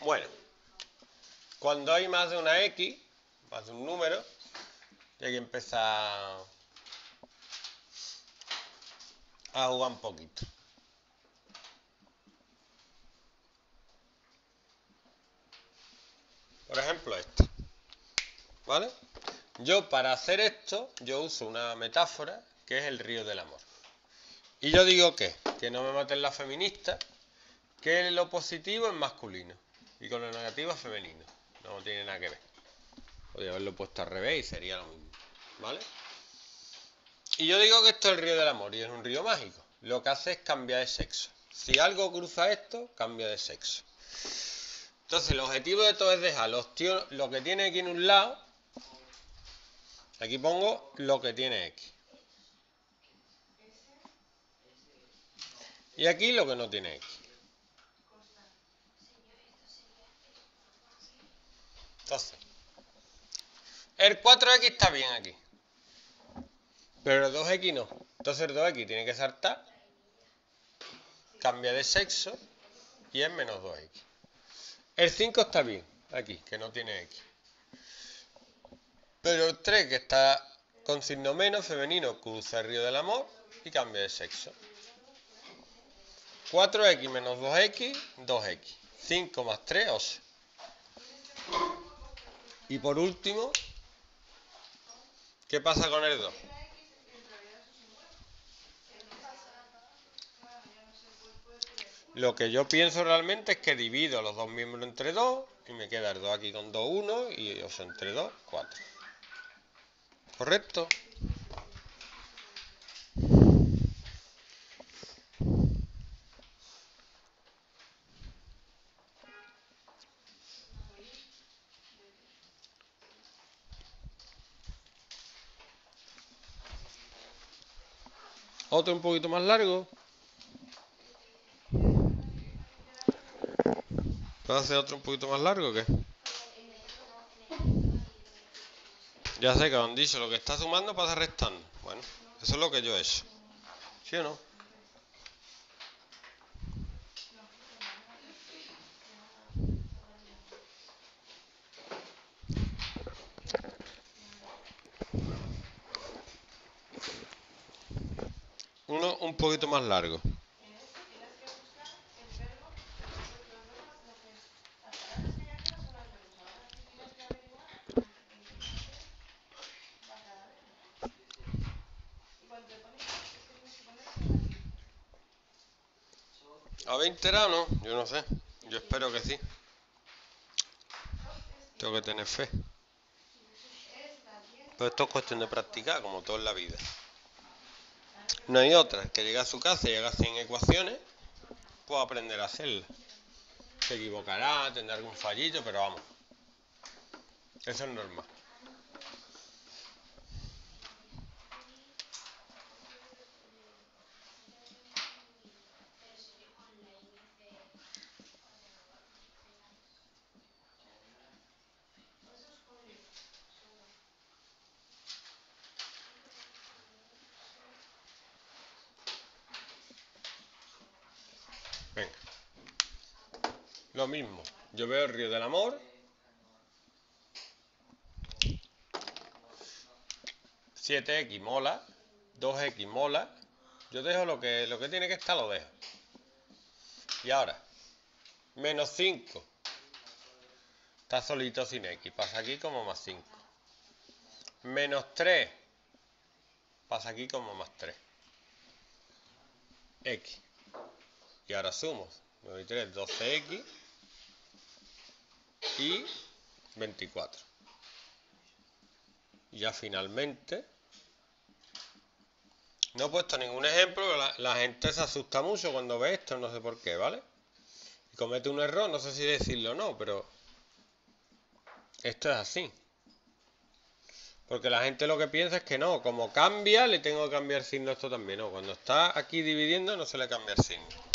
Bueno, cuando hay más de una X, más de un número, hay que empezar a jugar un poquito. Por ejemplo, este. ¿Vale? Yo para hacer esto, yo uso una metáfora que es el río del amor. Y yo digo que no me maten las feministas, que lo positivo es masculino y con lo negativo es femenino. No tiene nada que ver. Podría haberlo puesto al revés y sería lo mismo. ¿Vale? Y yo digo que esto es el río del amor y es un río mágico. Lo que hace es cambiar de sexo. Si algo cruza esto, cambia de sexo. Entonces el objetivo de todo es dejar los tíos, lo que tiene aquí en un lado. Aquí pongo lo que tiene X. Y aquí lo que no tiene X. Entonces, el 4X está bien aquí. Pero el 2X no. Entonces el 2X tiene que saltar. Cambia de sexo. Y es menos 2X. El 5 está bien aquí, que no tiene X. Pero el 3, que está con signo menos, femenino, cruza el río del amor y cambia de sexo. 4X menos 2X, 2X. 5 más 3, 11. Y por último, ¿qué pasa con el 2? Lo que yo pienso realmente es que divido los dos miembros entre 2 y me queda el 2 aquí con 2, 1 y 11 entre 2, 4. ¿Correcto? Otro un poquito más largo. ¿Puedo hacer otro un poquito más largo o qué? Ya sé que han dicho, lo que está sumando pasa restando. Bueno, eso es lo que yo he hecho. ¿Sí o no? Uno un poquito más largo. ¿Habéis enterado o no? Yo no sé. Yo espero que sí. Tengo que tener fe. Pero esto es cuestión de practicar, como todo en la vida. No hay otra. Que llegue a su casa y haga 100 ecuaciones, puedo aprender a hacerlas. Se equivocará, tendrá algún fallito, pero vamos. Eso es normal. Venga, lo mismo, yo veo el río del amor, ...7X mola, 2X mola, yo dejo lo que tiene que estar, lo dejo. Y ahora, menos 5, está solito sin X, pasa aquí como más 5. Menos 3, pasa aquí como más 3. X. Y ahora sumo 9 y 3, 12X y 24. Y ya finalmente, no he puesto ningún ejemplo, pero la gente se asusta mucho cuando ve esto, no sé por qué, ¿vale? Y comete un error, no sé si decirlo o no, pero esto es así. Porque la gente lo que piensa es que no, como cambia, le tengo que cambiar signo a esto también. No, cuando está aquí dividiendo no se le cambia el signo.